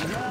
No!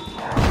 Hey!